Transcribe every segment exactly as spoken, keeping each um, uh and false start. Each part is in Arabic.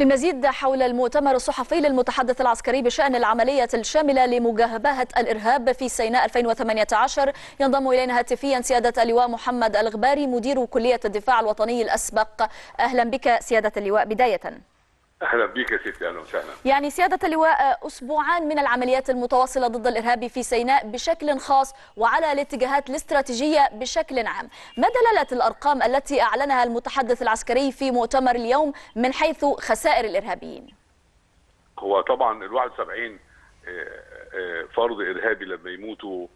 للمزيد حول المؤتمر الصحفي للمتحدث العسكري بشأن العملية الشاملة لمجابهة الإرهاب في سيناء ألفين وثمانية عشر ينضم إلينا هاتفيا سيادة اللواء محمد الغباري مدير كلية الدفاع الوطني الأسبق. أهلا بك سيادة اللواء بداية. أهلا بك يا سيدي، أهلا وسهلا. يعني سيادة اللواء، أسبوعان من العمليات المتواصلة ضد الإرهاب في سيناء بشكل خاص وعلى الاتجاهات الاستراتيجية بشكل عام، ما دلالة الأرقام التي أعلنها المتحدث العسكري في مؤتمر اليوم من حيث خسائر الإرهابيين؟ هو طبعا ال واحد وسبعين فرد إرهابي لما يموتوا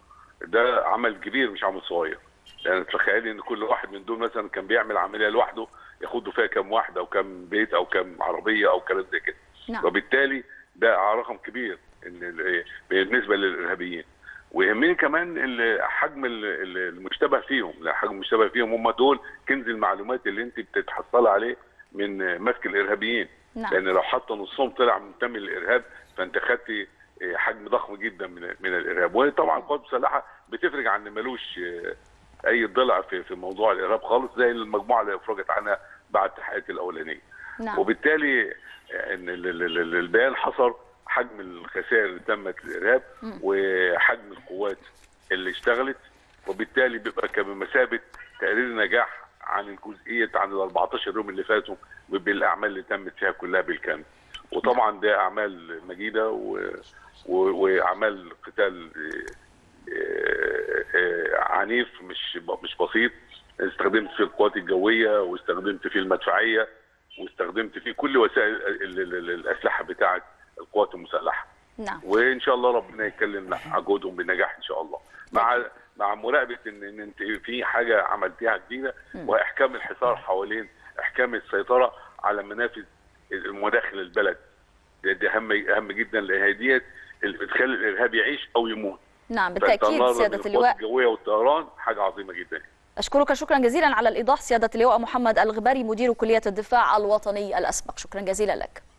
ده عمل كبير مش عمل صغير، لأن تخيلي إن كل واحد من دول مثلا كان بيعمل عملية لوحده ياخدوا فيها كم واحد او كم بيت او كم عربيه او كلام زي كده. نعم. وبالتالي ده رقم كبير بالنسبه للارهابيين. ويهمني كمان حجم المشتبه فيهم، حجم المشتبه فيهم هم دول كنز المعلومات اللي انت بتتحصلي عليه من مسك الارهابيين. نعم. لان لو حتى نصهم طلع منتمي للارهاب فانت خدتي حجم ضخم جدا من من الارهاب، وطبعا القوات المسلحه بتفرج عن مالوش اي ضلع في في موضوع الارهاب خالص زي المجموعه اللي افرجت عنها بعد التحقيقات الاولانيه. نعم. وبالتالي ان البيان حصر حجم الخسائر اللي تمت للارهاب وحجم القوات اللي اشتغلت، وبالتالي بيبقى كمثابه تقرير نجاح عن الجزئيه عن ال أربعتاشر يوم اللي فاتوا بالاعمال اللي تمت فيها كلها بالكامل. وطبعا ده اعمال مجيده واعمال قتال عنيف مش مش بسيط، استخدمت فيه القوات الجويه واستخدمت فيه المدفعيه واستخدمت فيه كل وسائل الاسلحه بتاعه القوات المسلحه. نعم. وان شاء الله ربنا يتكلم عن جهودهم بالنجاح ان شاء الله، مع مع مراقبه ان, إن انت في حاجه عملتيها جديده، واحكام الحصار حوالين احكام السيطره على منافذ مداخل البلد. دي اهم اهم جدا، لان ديت اللي بتخلي الارهاب يعيش او يموت. نعم بالتأكيد سيادة اللواء، الجوية والطيران حاجة عظيمة جدا. أشكرك شكرا جزيلا على الإيضاح سيادة اللواء محمد الغباري مدير كلية الدفاع الوطني الأسبق، شكرا جزيلا لك.